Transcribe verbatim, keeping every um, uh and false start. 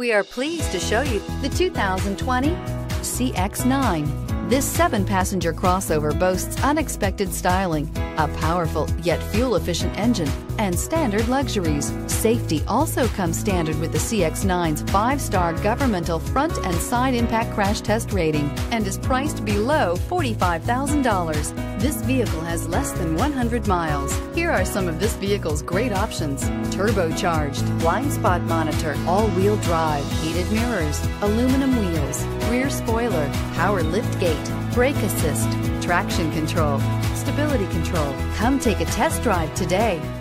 We are pleased to show you the two thousand twenty C X nine. This seven passenger crossover boasts unexpected styling, a powerful yet fuel-efficient engine, and standard luxuries. Safety also comes standard with the C X nine's five star governmental front and side impact crash test rating and is priced below forty-five thousand dollars. This vehicle has less than one hundred miles. Here are some of this vehicle's great options: turbocharged, blind spot monitor, all-wheel drive, heated mirrors, aluminum wheels, rear spoiler, power lift gate, brake assist, traction control, stability control. Come take a test drive today.